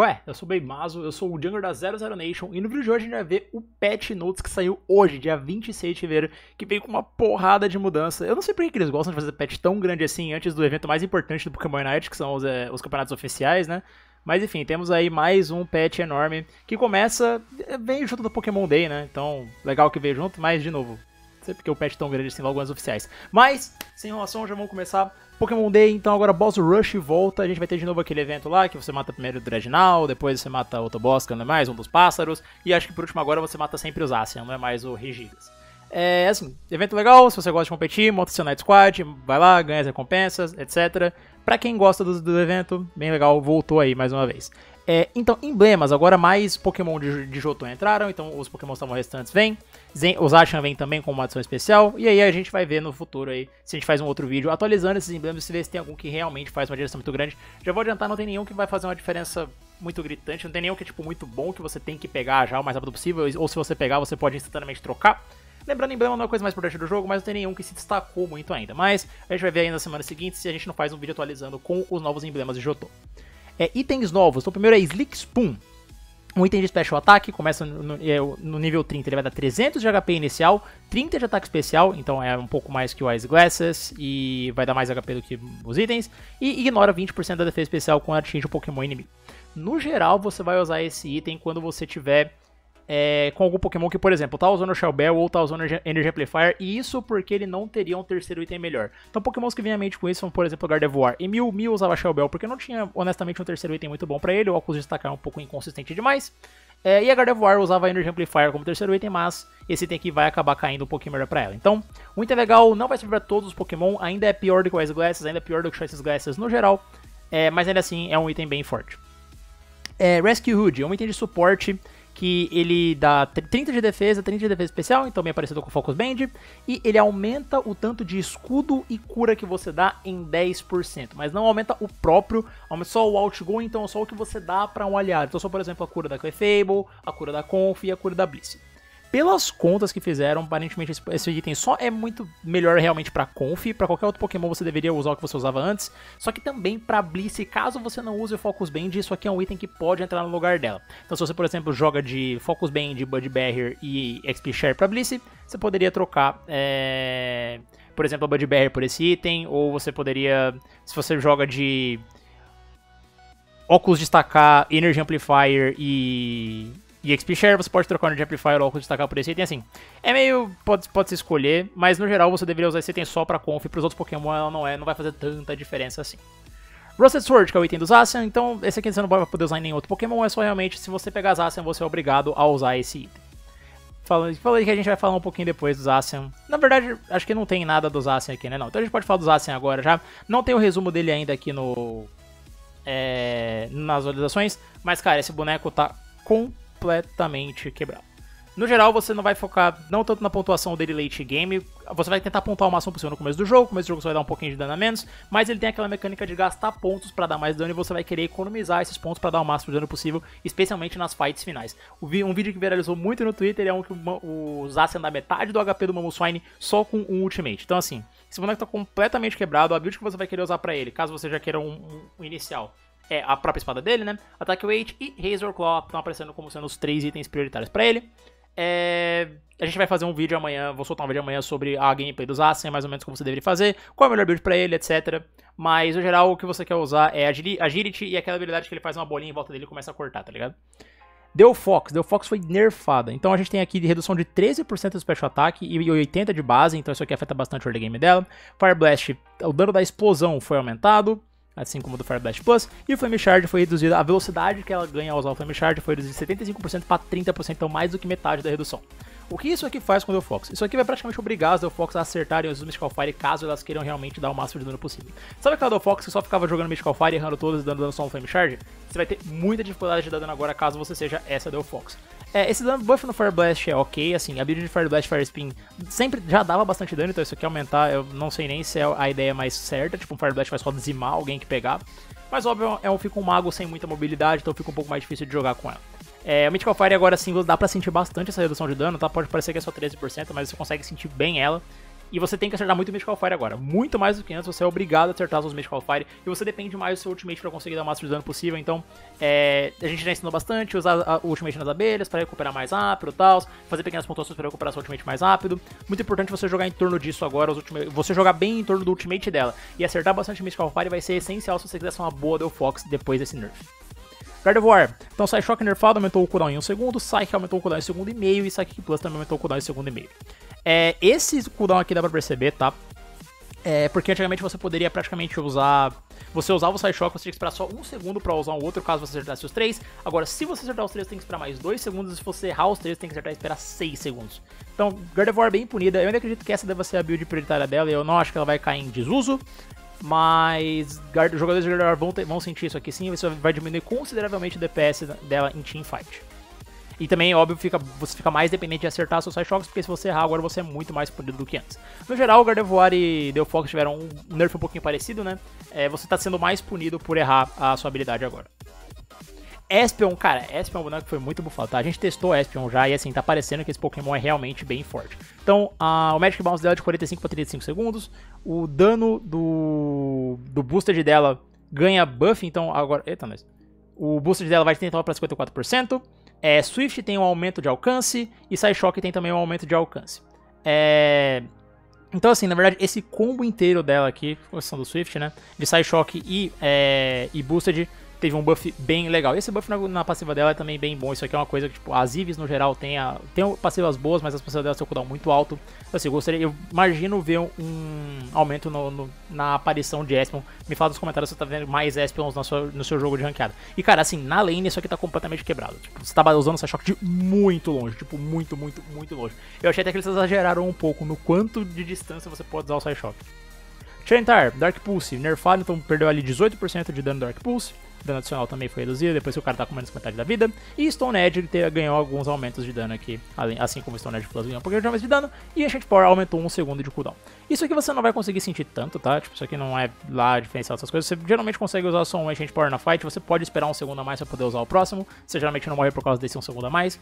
Qual é? Eu sou o Baby Mazo, eu sou o Jungler da Zero Nation e no vídeo de hoje a gente vai ver o Patch Notes que saiu hoje, dia 26 de fevereiro, que veio com uma porrada de mudança. Eu não sei por que eles gostam de fazer patch tão grande assim antes do evento mais importante do Pokémon Unite, que são os campeonatos oficiais, né? Mas enfim, temos aí mais um patch enorme que começa, veio junto do Pokémon Day, né? Então, legal que veio junto, mas de novo, não sei porque o patch tão grande assim logo nas oficiais. Mas, sem enrolação, já vamos começar... Pokémon Day, então agora Boss Rush volta, a gente vai ter de novo aquele evento lá, que você mata primeiro o Dreadnought, depois você mata outro boss, que não é mais, um dos pássaros, e acho que por último agora você mata sempre o Zacian, não é mais o Regigas. É assim, evento legal, se você gosta de competir, monta seu Night Squad, vai lá, ganha as recompensas, etc. Pra quem gosta do evento, bem legal, voltou aí mais uma vez. É, então, emblemas, agora mais Pokémon de Johto entraram, então os Pokémon estavam restantes vêm. Os Zacian vem também com uma adição especial, e aí a gente vai ver no futuro aí, se a gente faz um outro vídeo atualizando esses emblemas, se vê se tem algum que realmente faz uma diferença muito grande. Já vou adiantar, não tem nenhum que vai fazer uma diferença muito gritante, não tem nenhum que é tipo muito bom, que você tem que pegar já o mais rápido possível, ou se você pegar, você pode instantaneamente trocar. Lembrando, emblema não é a coisa mais importante do jogo, mas não tem nenhum que se destacou muito ainda, mas a gente vai ver aí na semana seguinte se a gente não faz um vídeo atualizando com os novos emblemas de Johto. É, itens novos, então o primeiro é Slick Spoon. Um item de Special Attack, começa no nível 30, ele vai dar 300 de HP inicial, 30 de ataque especial, então é um pouco mais que o Ice Glasses, e vai dar mais HP do que os itens, e ignora 20% da defesa especial quando atinge o Pokémon inimigo. No geral, você vai usar esse item quando você tiver com algum Pokémon que, por exemplo, tá usando o Shell Bell ou tá usando o Energy Amplifier, e isso porque ele não teria um terceiro item melhor. Então, Pokémons que vêm à mente com isso são, por exemplo, o Gardevoir. E Mew usava Shell Bell porque não tinha, honestamente, um terceiro item muito bom pra ele, o óculos de destacar é um pouco inconsistente demais. É, e a Gardevoir usava Energy Amplifier como terceiro item, mas esse item aqui vai acabar caindo um pouquinho melhor pra ela. Então, o item legal, não vai servir pra todos os Pokémon, ainda é pior do que o Ice Glasses, ainda é pior do que o Choices Glasses no geral, mas ainda assim é um item bem forte. Rescue Hood é um item de suporte que ele dá 30 de defesa, 30 de defesa especial, então bem parecido com o Focus Band, e ele aumenta o tanto de escudo e cura que você dá em 10%, mas não aumenta o próprio, aumenta só o outgo, então só o que você dá para um aliado, então só por exemplo a cura da Clefable, a cura da Conf e a cura da Blissey. Pelas contas que fizeram, aparentemente esse item só é muito melhor realmente pra Conf, pra qualquer outro Pokémon você deveria usar o que você usava antes, só que também pra Blissey, caso você não use o Focus Band, isso aqui é um item que pode entrar no lugar dela. Então se você, por exemplo, joga de Focus Band, Bud Bear e XP Share pra Blissey, você poderia trocar, por exemplo, a Bud Bear por esse item, ou você poderia, se você joga de óculos destacar, Energy Amplifier e XP Share, você pode trocar de Amplifier ou destacar por esse item, assim. É meio... pode se escolher, mas no geral você deveria usar esse item só pra Conf, e pros outros Pokémon ela não vai fazer tanta diferença assim. Rusted Sword, que é o item do Zacian, então esse aqui você não vai poder usar em nenhum outro Pokémon, é só realmente, se você pegar Zacian, você é obrigado a usar esse item. Falei que a gente vai falar um pouquinho depois do Zacian. Na verdade, acho que não tem nada do Zacian aqui, né? Não. Então a gente pode falar do Zacian agora já. Não tem o resumo dele ainda aqui no... nas atualizações, mas cara, esse boneco tá completamente quebrado. No geral, você não vai focar não tanto na pontuação dele late game, você vai tentar pontuar o máximo possível no começo do jogo você vai dar um pouquinho de dano a menos, mas ele tem aquela mecânica de gastar pontos pra dar mais dano e você vai querer economizar esses pontos pra dar o máximo de dano possível, especialmente nas fights finais. Um vídeo que viralizou muito no Twitter é um que o Zacian dá metade do HP do Mamoswine só com um ultimate. Então assim, esse boneco tá completamente quebrado, a build que você vai querer usar pra ele, caso você já queira um inicial, é a própria espada dele, né? Attack Weight e Razor Claw estão aparecendo como sendo os três itens prioritários pra ele. A gente vai fazer um vídeo amanhã, vou soltar um vídeo amanhã sobre a gameplay dos Zacian, mais ou menos como você deveria fazer, qual é a melhor build pra ele, etc. Mas, no geral, o que você quer usar é Agility e aquela habilidade que ele faz uma bolinha em volta dele e começa a cortar, tá ligado? Delphox foi nerfada, então a gente tem aqui redução de 13% do Special Attack e 80% de base, então isso aqui afeta bastante o early game dela. Fire Blast, o dano da explosão foi aumentado, assim como do Fire Blast Plus, e o Flame Charge foi reduzida, a velocidade que ela ganha ao usar o Flame Charge foi reduzida de 75% para 30%, então mais do que metade da redução. O que isso aqui faz com o Delphox? Isso aqui vai praticamente obrigar as Delphox a acertarem os Mystical Fire caso elas queiram realmente dar o máximo de dano possível. Sabe aquela Delphox que só ficava jogando Mystical Fire, errando todos e dando dano só no Flame Charge? Você vai ter muita dificuldade de dar dano agora caso você seja essa Delphox. Esse dano buff no Fire Blast é ok, assim, a build de Fire Blast Fire Spin sempre já dava bastante dano, então isso aqui aumentar, eu não sei nem se é a ideia mais certa, tipo, um Fire Blast vai só dizimar alguém que pegar. Mas óbvio, fica um mago sem muita mobilidade, então fica um pouco mais difícil de jogar com ela. O Mythical Fire agora sim dá pra sentir bastante essa redução de dano, tá? Pode parecer que é só 13%, mas você consegue sentir bem ela. E você tem que acertar muito o Mystical Fire agora. Muito mais do que antes, você é obrigado a acertar os Mystical Fire. E você depende mais do seu ultimate para conseguir dar o máximo de dano possível. Então, a gente já ensinou bastante usar o ultimate nas abelhas para recuperar mais rápido e tal. Fazer pequenas pontuações para recuperar seu ultimate mais rápido. Muito importante você jogar em torno disso agora. Você jogar bem em torno do ultimate dela. E acertar bastante o Mystical Fire vai ser essencial se você quiser ser uma boa Delphox depois desse nerf. Gardevoir, então Psyshock nerfado aumentou o cooldown em 1 segundo, Psyche aumentou o cooldown em 1 segundo e meio e Psychic Plus também aumentou o cooldown em 1 segundo e meio. Esse cooldown aqui dá pra perceber, tá? Porque antigamente você poderia praticamente usar... Você usava o Psyshock, você tinha que esperar só 1 segundo pra usar um outro caso você acertasse os 3. Agora, se você acertar os 3, tem que esperar mais 2 segundos. Se você errar os 3, tem que acertar e esperar 6 segundos. Então, Gardevoir bem punida. Eu ainda acredito que essa deve ser a build prioritária dela e eu não acho que ela vai cair em desuso. Mas jogadores de Gardevoir vão sentir isso aqui sim. Isso vai diminuir consideravelmente o DPS dela em teamfight. E também, óbvio, você fica mais dependente de acertar seus Psyshocks, porque se você errar agora você é muito mais punido do que antes. No geral, Gardevoir e Delphox tiveram um nerf um pouquinho parecido, né? Você tá sendo mais punido por errar a sua habilidade agora. Espeon, cara, Espeon é um boneco que foi muito bufado, tá? A gente testou Espeon já e assim, tá parecendo que esse Pokémon é realmente bem forte. Então, o Magic Bounce dela é de 45 para 35 segundos, o dano do Boosted dela ganha buff, então agora... Eita, nós. O Boosted dela vai de 39 para 54%, Swift tem um aumento de alcance e Psyshock tem também um aumento de alcance. Então assim, na verdade, esse combo inteiro dela aqui, com exceção do Swift, né, de Psyshock e Boosted... Teve um buff bem legal. E esse buff na passiva dela é também bem bom. Isso aqui é uma coisa que, tipo, as Eevees no geral tem passivas boas, mas as passivas dela tem um cooldown muito alto. Então, assim, eu imagino ver um aumento na aparição de Espeon. Me fala nos comentários se você tá vendo mais Espeons no seu jogo de ranqueada. E, cara, assim, na lane isso aqui tá completamente quebrado. Tipo, você tá usando essa Psyshock de muito longe. Tipo, muito, muito, muito longe. Eu achei até que eles exageraram um pouco no quanto de distância você pode usar o Psyshock. Trevenant, Dark Pulse, nerfado, então perdeu ali 18% de dano Dark Pulse. O dano adicional também foi reduzido, depois que o cara tá com menos metade da vida. E Stone Edge ganhou alguns aumentos de dano aqui, assim como Stone Edge Plus ganhou um pouquinho de mais de dano. E Ancient Power aumentou 1 segundo de cooldown. Isso aqui você não vai conseguir sentir tanto, tá? Tipo, isso aqui não é lá diferencial dessas coisas. Você geralmente consegue usar só um Ancient Power na fight, você pode esperar 1 segundo a mais pra poder usar o próximo. Você geralmente não morre por causa desse 1 segundo a mais.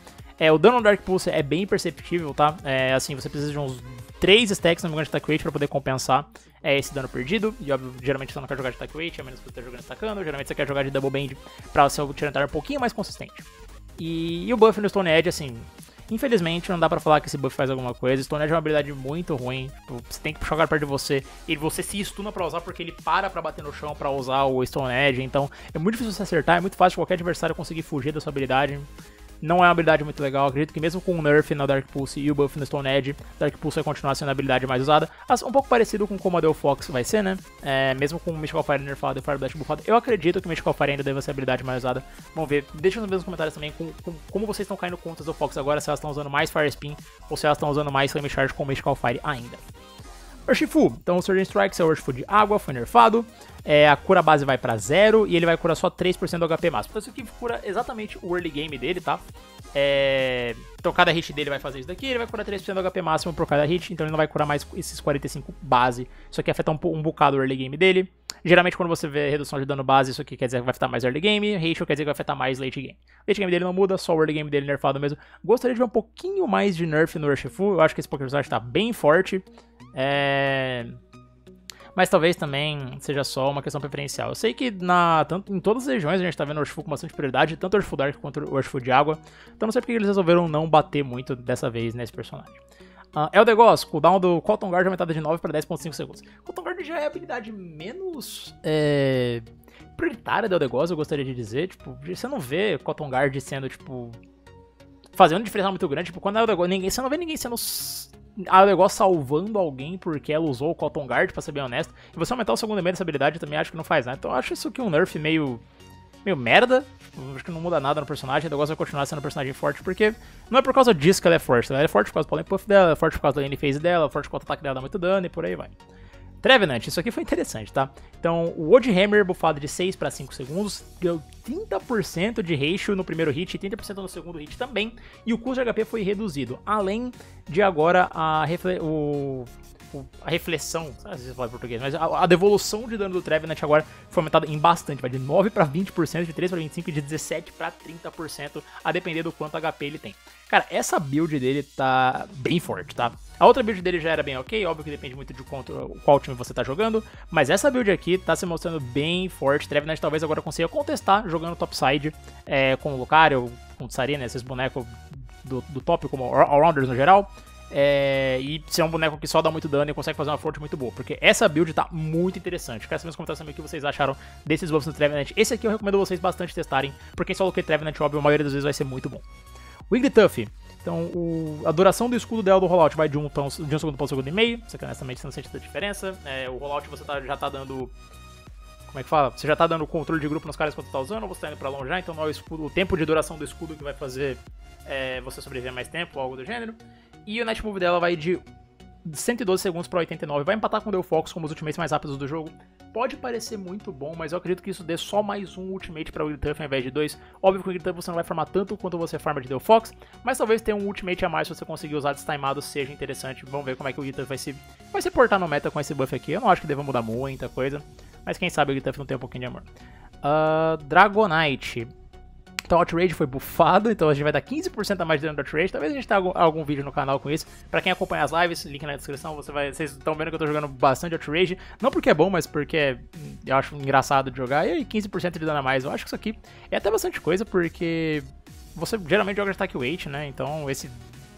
O dano no Dark Pulse é bem perceptível, tá? Assim, você precisa de uns 3 stacks no de Attack Weight pra poder compensar esse dano perdido. E óbvio, geralmente você não quer jogar de Attack Weight, a menos que você esteja jogando atacando. Geralmente você quer jogar de Double Band pra seu Tyranitar um pouquinho mais consistente. E o buff no Stone Edge, assim, infelizmente não dá pra falar que esse buff faz alguma coisa. Stone Edge é uma habilidade muito ruim, tipo, você tem que jogar perto de você. E você se estuna pra usar porque ele para pra bater no chão pra usar o Stone Edge. Então é muito difícil você acertar, é muito fácil qualquer adversário conseguir fugir da sua habilidade. Não é uma habilidade muito legal, acredito que mesmo com o nerf na Dark Pulse e o buff no Stone Edge, Dark Pulse vai continuar sendo a habilidade mais usada. Um pouco parecido com como a Delphox vai ser, né? Mesmo com o Mystical Fire nerfado e o Fire Blast buffado, eu acredito que o Mystical Fire ainda deve ser a habilidade mais usada. Vamos ver, deixa nos comentários também como vocês estão caindo contra as Delphox agora, se elas estão usando mais Fire Spin ou se elas estão usando mais Flame Charge com o Mystical Fire ainda. Urshifu, então o Surgeon Strikes é o Urshifu de água, foi nerfado, a cura base vai pra 0 e ele vai curar só 3% do HP máximo. Então isso aqui cura exatamente o early game dele, tá? Então cada hit dele vai fazer isso daqui, ele vai curar 3% do HP máximo por cada hit, então ele não vai curar mais esses 45 base. Isso aqui afeta um bocado o early game dele. Geralmente quando você vê redução de dano base, isso aqui quer dizer que vai afetar mais early game, ratio quer dizer que vai afetar mais late game. Late game dele não muda, só o early game dele nerfado mesmo. Gostaria de ver um pouquinho mais de nerf no Urshifu, eu acho que esse Pokémon tá bem forte. Mas talvez também seja só uma questão preferencial. Eu sei que em todas as regiões a gente tá vendo o Urshifu com bastante prioridade, tanto o Urshifu Dark quanto o Urshifu de água. Então não sei porque eles resolveram não bater muito dessa vez nesse personagem. Eldegoss, cooldown do Cotton Guard aumentada de 9 para 10,5 segundos. Cotton Guard já é a habilidade menos prioritária do Eldegoss, eu gostaria de dizer. Tipo, você não vê Cotton Guard sendo, tipo, fazendo diferença muito grande. Tipo, quando é Eldegoss, você não vê ninguém sendo... o negócio salvando alguém porque ela usou o Cotton Guard, pra ser bem honesto. E você aumentar o segundo elemento dessa habilidade, eu também acho que não faz nada. Então eu acho isso aqui um nerf meio merda. Acho que não muda nada no personagem. O negócio vai continuar sendo um personagem forte, porque não é por causa disso que ela é forte. Ela é forte por causa do Pollen Puff dela, é forte por causa da lane phase dela, é forte por causa do ataque dela, dá muito dano e por aí vai. Trevenant, isso aqui foi interessante, tá? Então, o Woodhammer bufado de 6 para 5 segundos, deu 30% de ratio no primeiro hit e 30% no segundo hit também, e o custo de HP foi reduzido, além de agora o tipo, a reflexão, às vezes eu falo em português, mas a devolução de dano do Trevenant agora foi aumentada em bastante, vai de 9 para 20%, de 3 para 25% e de 17 para 30%, a depender do quanto HP ele tem. Cara, essa build dele tá bem forte, tá? A outra build dele já era bem ok, óbvio que depende muito de qual time você tá jogando, mas essa build aqui tá se mostrando bem forte. Trevenant talvez agora consiga contestar jogando topside com o Lucario, com o Tsarina, né, esses bonecos do top, como All-Rounders no geral. E se é um boneco que só dá muito dano e consegue fazer uma forte muito boa, porque essa build tá muito interessante. Quero saber nos comentários também o que vocês acharam desses buffs no Trevenant. Esse aqui eu recomendo vocês bastante testarem, porque só coloquei Trevenant, óbvio, a maioria das vezes vai ser muito bom. Glituff, então a duração do escudo dela do rollout vai de um segundo para um segundo e meio, você honestamente não sente tanta diferença. O rollout você já tá dando, como é que fala? Você já tá dando controle de grupo nos caras quando tá usando, ou você tá indo pra longe já, então não é o tempo de duração do escudo que vai fazer você sobreviver mais tempo, algo do gênero. E o net move dela vai de 112 segundos para 89, vai empatar com o Delphox como os ultimates mais rápidos do jogo. Pode parecer muito bom, mas eu acredito que isso dê só mais um ultimate para o Glituff ao invés de dois. Óbvio que o Glituff você não vai farmar tanto quanto você farma de Delphox, mas talvez ter um ultimate a mais se você conseguir usar destimado seja interessante. Vamos ver como é que o Glituff vai se portar no meta com esse buff aqui. Eu não acho que deva mudar muita coisa, mas quem sabe o Glituff não tem um pouquinho de amor. Dragonite. Então o Outrage foi bufado, então a gente vai dar 15% a mais de dano do Outrage. Talvez a gente tenha algum vídeo no canal com isso. Pra quem acompanha as lives, link na descrição, vocês estão vendo que eu tô jogando bastante Outrage. Não porque é bom, mas porque eu acho engraçado de jogar. E aí 15% de dano a mais, eu acho que isso aqui é até bastante coisa, porque você geralmente joga Attack Weight, né? Então esse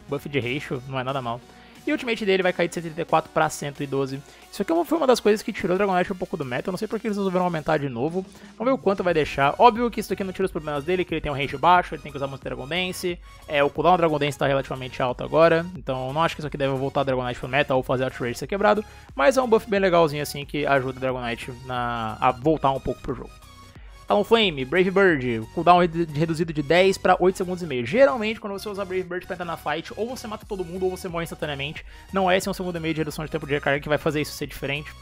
buff de ratio não é nada mal. E o ultimate dele vai cair de 134 para 112. Isso aqui foi uma das coisas que tirou o Dragonite um pouco do meta. Eu não sei porque eles resolveram aumentar de novo. Vamos ver o quanto vai deixar. Óbvio que isso aqui não tira os problemas dele, que ele tem um range baixo, ele tem que usar muito Dragon Dance. O cooldown Dragon Dance está relativamente alto agora. Então eu não acho que isso aqui deve voltar Dragonite pro meta ou fazer Outrage ser quebrado. Mas é um buff bem legalzinho assim que ajuda o Dragonite a voltar um pouco pro jogo. Talonflame, Brave Bird, cooldown reduzido de 10 para 8 segundos e meio. Geralmente, quando você usa Brave Bird pra entrar na fight, ou você mata todo mundo, ou você morre instantaneamente. Não é esse 1 segundo e meio de redução de tempo de recarga que vai fazer isso ser diferente.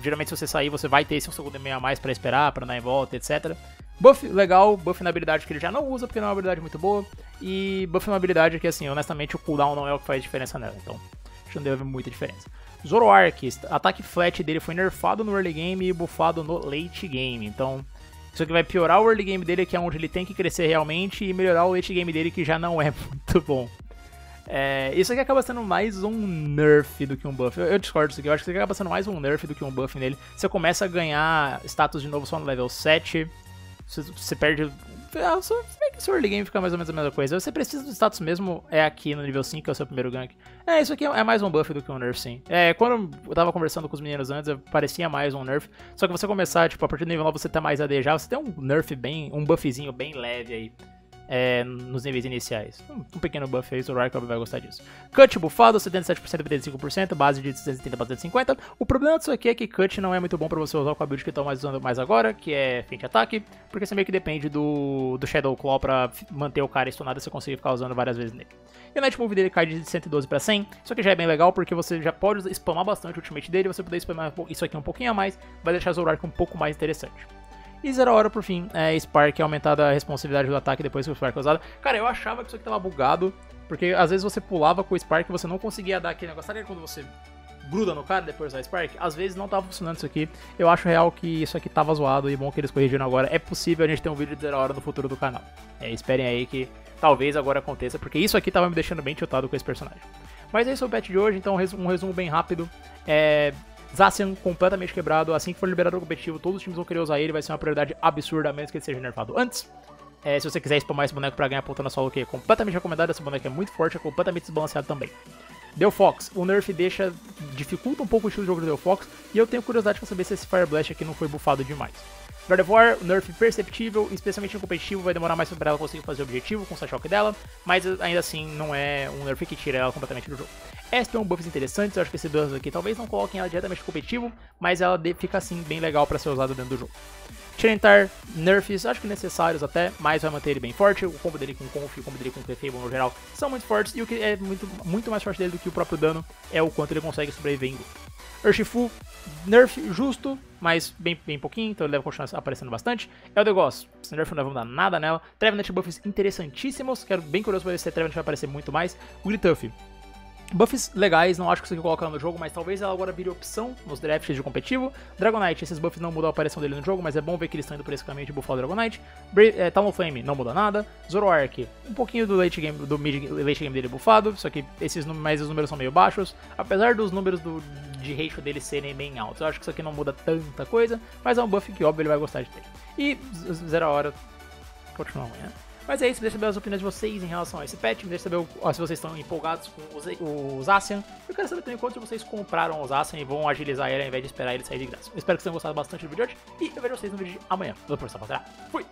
Geralmente, se você sair, você vai ter esse 1 segundo e meio a mais pra esperar, pra dar em volta, etc. Buff legal, buff na habilidade que ele já não usa, porque não é uma habilidade muito boa. E buff na habilidade que, assim, honestamente, o cooldown não é o que faz diferença nela. Então, acho que não deve haver muita diferença. Zoroark, ataque flat dele foi nerfado no early game e buffado no late game. Então... isso aqui vai piorar o early game dele, que é onde ele tem que crescer realmente, e melhorar o late game dele, que já não é muito bom. Isso aqui acaba sendo mais um nerf do que um buff. Eu discordo disso aqui, eu acho que isso aqui acaba sendo mais um nerf do que um buff nele. Você começa a ganhar status de novo só no level 7, você perde... seu early game fica mais ou menos a mesma coisa. Você precisa do status mesmo, aqui no nível 5, que é o seu primeiro gank. Isso aqui é mais um buff do que um nerf, sim. Quando eu tava conversando com os meninos antes, parecia mais um nerf. Só que você começar, tipo, a partir do nível 9 você tá mais AD já, você tem um nerf bem, um buffzinho bem leve aí. Nos níveis iniciais. Um pequeno buff aí, o Ryker vai gostar disso. Cut bufado, 77% e 35%, base de 230 para 250. O problema disso aqui é que Cut não é muito bom pra você usar com a build que estão mais usando mais agora, que é feint ataque, porque você meio que depende do Shadow Claw pra manter o cara estunado e você conseguir ficar usando várias vezes nele. E o net move dele cai de 112 para 100, isso aqui já é bem legal porque você já pode spamar bastante o ultimate dele, você poder spamar isso aqui um pouquinho a mais, vai deixar o Ryker um pouco mais interessante. E 0 hora, por fim, Spark, aumentada a responsividade do ataque depois que o Spark é usado. Cara, eu achava que isso aqui tava bugado, porque às vezes você pulava com o Spark e você não conseguia dar aquele negócio. Sabe quando você gruda no cara depois da Spark? Às vezes não tava funcionando isso aqui. Eu acho real que isso aqui tava zoado e bom que eles corrigiram agora. É possível a gente ter um vídeo de 0 hora no futuro do canal. Esperem aí que talvez agora aconteça, porque isso aqui tava me deixando bem tiltado com esse personagem. Mas é isso o patch de hoje, então um resumo bem rápido. Zacian completamente quebrado, assim que for liberado o competitivo, todos os times vão querer usar ele, vai ser uma prioridade absurda, a menos que ele seja nerfado antes. Se você quiser spamar esse boneco pra ganhar ponta na solo que é completamente recomendado, esse boneco é muito forte, é completamente desbalanceado também. Delphox, o nerf dificulta um pouco o estilo de jogo do Delphox, e eu tenho curiosidade pra saber se esse Fire Blast aqui não foi bufado demais. Gardevoir, o nerf perceptível, especialmente no competitivo, vai demorar mais pra ela conseguir fazer o objetivo com o Psyshock dela, mas ainda assim não é um nerf que tira ela completamente do jogo. Espeon, buffs interessantes, eu acho que esses buffs aqui talvez não coloquem ela diretamente no competitivo, mas ela fica assim bem legal pra ser usada dentro do jogo. Trevenant, nerfs, acho que necessários até, mas vai manter ele bem forte. O combo dele com Conf e o combo dele com Clefable no geral são muito fortes, e o que é muito mais forte dele do que o próprio dano é o quanto ele consegue sobreviver em grupo. Urshifu, nerf justo, mas bem pouquinho, então ele deve continuar aparecendo bastante. Eldegoss, esse nerf não vai mudar nada nela. Trevenant buffs interessantíssimos, quero bem curioso pra ver se a Trevenant vai aparecer muito mais. Glituff, Buffs legais, não acho que isso aqui coloca no jogo, mas talvez ela agora vire opção nos drafts de competitivo. Dragonite, esses buffs não mudam a aparição dele no jogo, mas é bom ver que eles estão indo por esse caminho de buffar o Dragonite. Talonflame não muda nada. Zoroark, um pouquinho do late game, do mid late game dele buffado, só que esses mais os números são meio baixos, apesar dos números de ratio dele serem bem altos. Eu acho que isso aqui não muda tanta coisa, mas é um buff que óbvio ele vai gostar de ter. E zero a hora, continua amanhã. Mas é isso, deixa eu saber as opiniões de vocês em relação a esse patch, deixa eu saber se vocês estão empolgados com o Zacian. Eu quero saber também quanto vocês compraram o Zacian e vão agilizar ele ao invés de esperar ele sair de graça. Eu espero que vocês tenham gostado bastante do vídeo de hoje e eu vejo vocês no vídeo de amanhã. Tudo por essa, rapaziada. Fui!